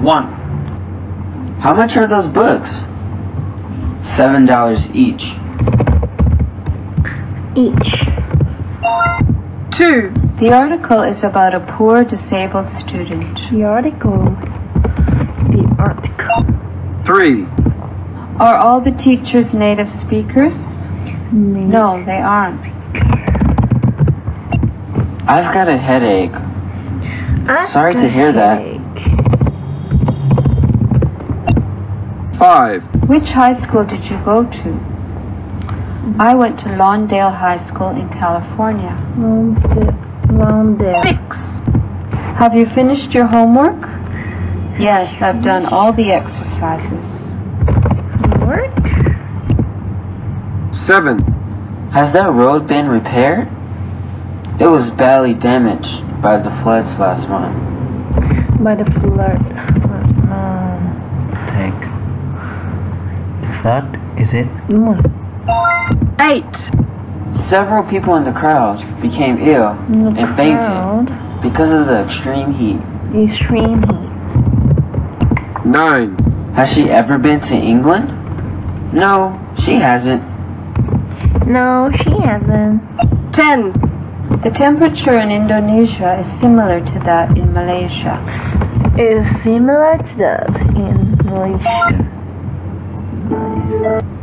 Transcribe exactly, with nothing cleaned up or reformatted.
One. How much are those books? Seven dollars each. Each. Two. The article is about a poor disabled student. The article. The article. Three. Are all the teachers native speakers? Native. No, they aren't. I've got a headache. I've Sorry to hear headache. that. Five. Which high school did you go to? I went to Lawndale High School in California. Lawndale. Six. Have you finished your homework? Yes, I've done all the exercises. Homework? Seven. Has that road been repaired? It was badly damaged by the floods last month. By the flood. That is it. Mm. Eight. Several people in the crowd became ill and fainted because of the extreme heat. Extreme heat. Nine. Has she ever been to England? No, she hasn't. No, she hasn't. Ten. The temperature in Indonesia is similar to that in Malaysia. It is similar to that in Malaysia. Thank you.